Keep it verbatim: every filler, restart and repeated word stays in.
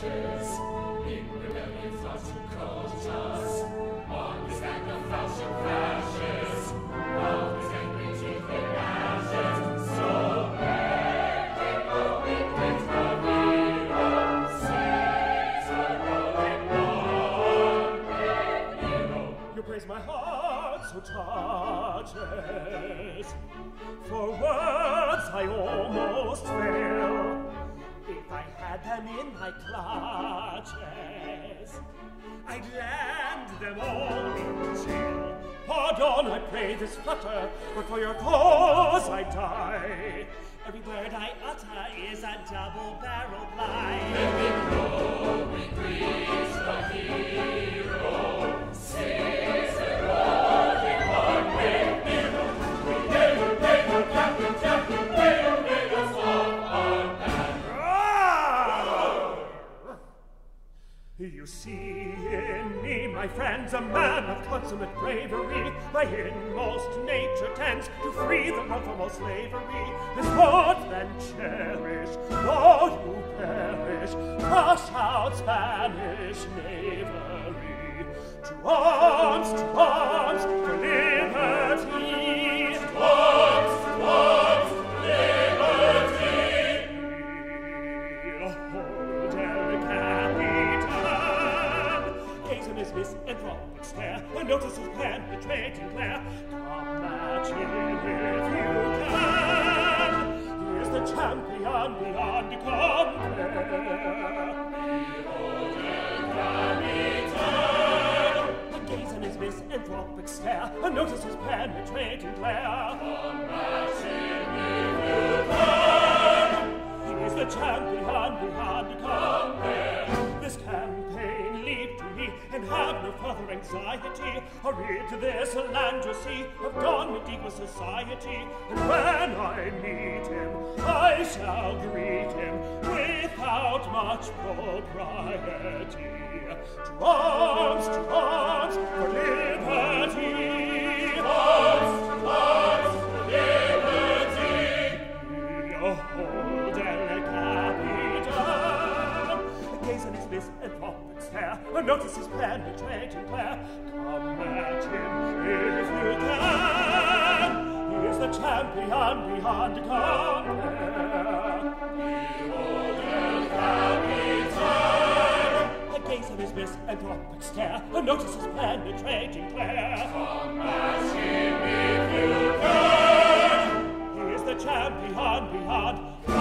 vultures, in rebellion thoughts and cultures, on the stack of fashion crashes, of the angry teeth and ashes. So let it go, it wins the hero, saves the rolling one, red hero. You praise my heart, so touches, for words I almost fail. If I had them in my clutches, I'd land them all in jail. Pardon, I pray, this flutter, but for your cause I die. Every word I utter is a double-barreled lie. Let me grow, we praise the hero, saves the world in one way. We never, never, never, never, never. You see in me, my friends, a man of consummate bravery. My inmost nature tends to free the world from all slavery. This sword then cherish, though you perish, crush out Spanish knavery. To arms, to arms, to liberty. To arms, to arms, to liberty. Behold, El Capitan. Is this and wrong stare, a notice of plan, betrayed and glare. Combat him if you can. He is the champion beyond compare. Behold El Capitan. And gaze on his misanthropic stare, a notice his plan, betrayed and glare. Combat him if you can. He is the champion beyond compare. This campaign lead to me, and have no further anxiety. I'll rid this land, you see, of Don Medigua society. And when I meet him, I shall greet him without much propriety. To arms, to arms, for liberty. To arms, to arms, for liberty. Behold, El Capitan. Gaze on his misanthropic stare, and notice his plan, betrayed and glare. Combat him if you can. He is the champion beyond compare. Behold El Capitan. Gaze on his misanthropic stare, and notice his plan, betrayed and glare. Combat him if you can. He is the champion beyond compare.